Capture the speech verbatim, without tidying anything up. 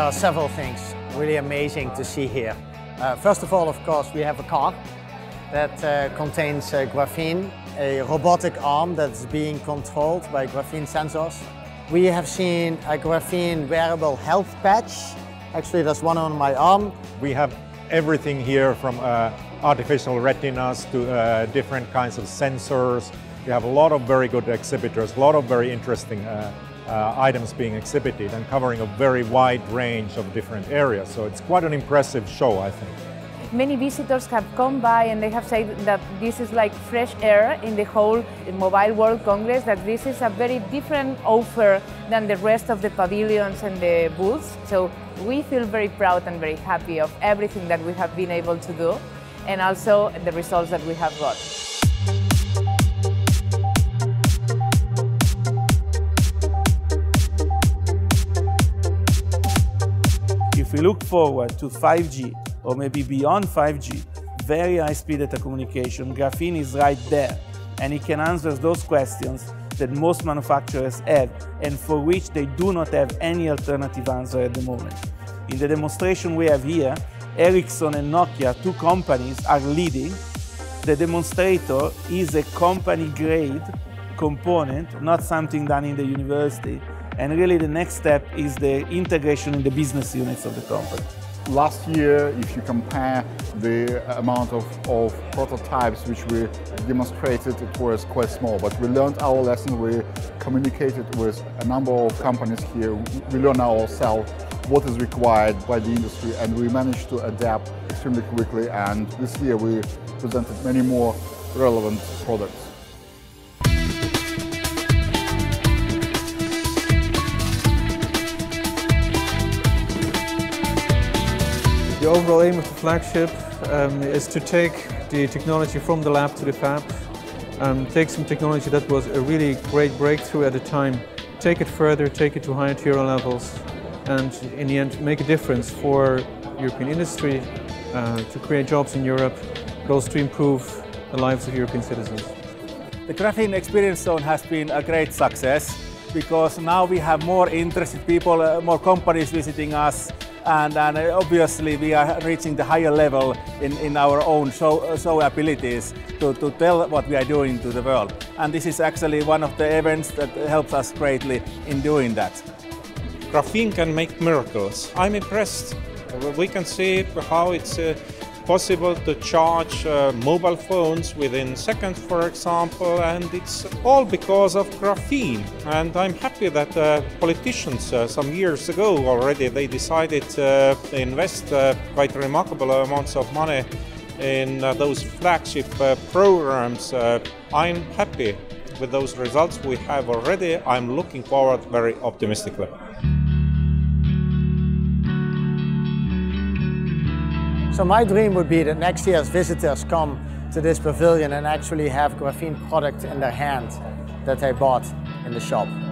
there are several things really amazing to see here. Uh, first of all, of course, we have a car that uh, contains uh, graphene, a robotic arm that's being controlled by graphene sensors. We have seen a graphene wearable health patch. Actually, there's one on my arm. We have everything here from uh, artificial retinas to uh, different kinds of sensors. We have a lot of very good exhibitors, a lot of very interesting uh, uh, items being exhibited and covering a very wide range of different areas. So it's quite an impressive show, I think. Many visitors have come by and they have said that this is like fresh air in the whole Mobile World Congress, that this is a very different offer than the rest of the pavilions and the booths. So we feel very proud and very happy of everything that we have been able to do and also the results that we have got. If we look forward to five G, or maybe beyond five G, very high-speed data communication, graphene is right there, and it can answer those questions that most manufacturers have and for which they do not have any alternative answer at the moment. In the demonstration we have here, Ericsson and Nokia, two companies, are leading. The demonstrator is a company-grade component, not something done in the university, and really the next step is the integration in the business units of the company. Last year, if you compare the amount of, of prototypes which we demonstrated, it was quite small, but we learned our lesson. We communicated with a number of companies here. We learned ourselves what is required by the industry, and we managed to adapt extremely quickly, and this year we presented many more relevant products. The overall aim of the flagship um, is to take the technology from the lab to the fab, um, take some technology that was a really great breakthrough at the time, take it further, take it to higher tier levels, and in the end make a difference for European industry, uh, to create jobs in Europe, but also to improve the lives of European citizens. The Graphene Experience Zone has been a great success because now we have more interested people, uh, more companies visiting us. And, and obviously we are reaching the higher level in, in our own show, show abilities to, to tell what we are doing to the world. And this is actually one of the events that helps us greatly in doing that. Graphene can make miracles. I'm impressed. We can see how it's uh, possible to charge uh, mobile phones within seconds, for example, and it's all because of graphene. And I'm happy that uh, politicians uh, some years ago already, they decided uh, to invest uh, quite remarkable amounts of money in uh, those flagship uh, programs. Uh, I'm happy with those results we have already. I'm looking forward very optimistically. So my dream would be that next year's visitors come to this pavilion and actually have graphene product in their hand that they bought in the shop.